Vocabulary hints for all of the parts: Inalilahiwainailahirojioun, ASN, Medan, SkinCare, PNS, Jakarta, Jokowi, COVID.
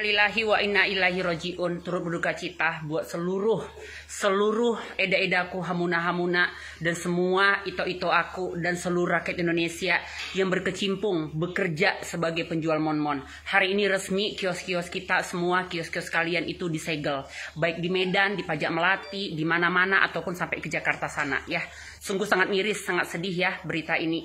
Innalillahi wa inna ilaihi rajiun. Turut berduka cita buat seluruh eda-edaku, hamuna-hamuna, dan semua ito-ito aku, dan seluruh rakyat Indonesia yang berkecimpung bekerja sebagai penjual mon-mon. Hari ini resmi kios-kios kita, semua kios-kios kalian itu disegel, baik di Medan, di Pajak Melati, di mana-mana, ataupun sampai ke Jakarta sana ya. Sungguh sangat miris, sangat sedih ya berita ini.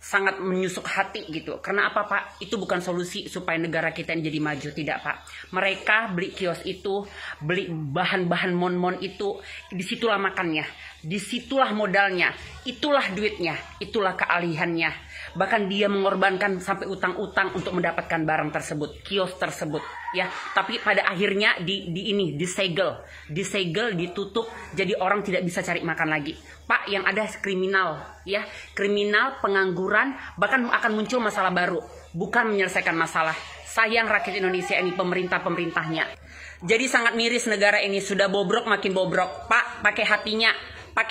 Sangat menyusuk hati gitu. Karena apa, Pak? Itu bukan solusi supaya negara kita ini jadi maju. Tidak, Pak. Mereka beli kios itu, beli bahan-bahan mon-mon itu, disitulah makannya, disitulah modalnya, itulah duitnya, itulah kealihannya. Bahkan dia mengorbankan sampai utang-utang untuk mendapatkan barang tersebut, kios tersebut ya. Tapi pada akhirnya disegel, ditutup. Jadi orang tidak bisa cari makan lagi, Pak. Yang ada kriminal ya, kriminal, pengangguran, bahkan akan muncul masalah baru, bukan menyelesaikan masalah. Sayang rakyat Indonesia ini, pemerintah-pemerintahnya. Jadi sangat miris, negara ini sudah bobrok makin bobrok, Pak. Pakai hatinya, Pak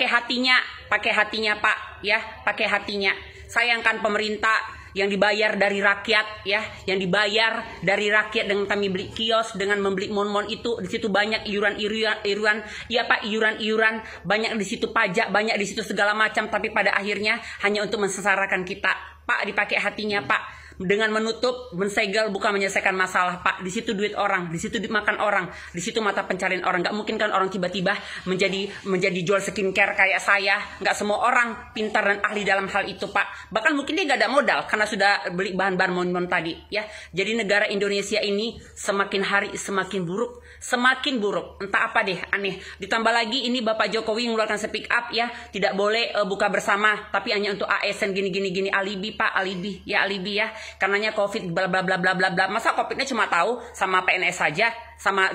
ya, pakai hatinya. Sayangkan pemerintah yang dibayar dari rakyat ya, yang dibayar dari rakyat dengan kami beli kios, dengan membeli mon-mon itu. Di situ banyak iuran-iuran ya, Pak, iuran-iuran banyak di situ, pajak banyak di situ, segala macam. Tapi pada akhirnya hanya untuk mensesarakan kita, Pak. Dipakai hatinya, Pak. Dengan menutup, mensegel, bukan menyelesaikan masalah, Pak. Di situ duit orang, di situ dimakan orang, di situ mata pencarian orang. Gak mungkin kan orang tiba-tiba menjadi jual skincare kayak saya. Gak semua orang pintar dan ahli dalam hal itu, Pak. Bahkan mungkin dia gak ada modal karena sudah beli bahan-bahan mon-mon tadi ya. Jadi negara Indonesia ini semakin hari semakin buruk, semakin buruk. Entah apa deh, aneh. Ditambah lagi ini Bapak Jokowi mengeluarkan speak up ya, tidak boleh buka bersama, tapi hanya untuk ASN gini-gini. Alibi, Pak, alibi ya, alibi ya. Karenanya COVID bla bla bla bla bla bla. Masa COVID-nya cuma tahu sama PNS saja, sama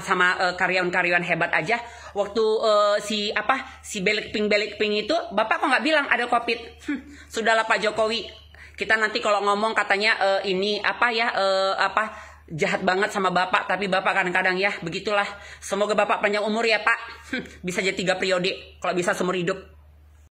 karyawan-karyawan hebat aja. Waktu si Belek Ping itu, Bapak kok nggak bilang ada COVID? Sudahlah Pak Jokowi. Kita nanti kalau ngomong katanya ini apa ya jahat banget sama Bapak, tapi Bapak kadang-kadang ya begitulah. Semoga Bapak panjang umur ya, Pak. Bisa jadi 3 periode, kalau bisa seumur hidup.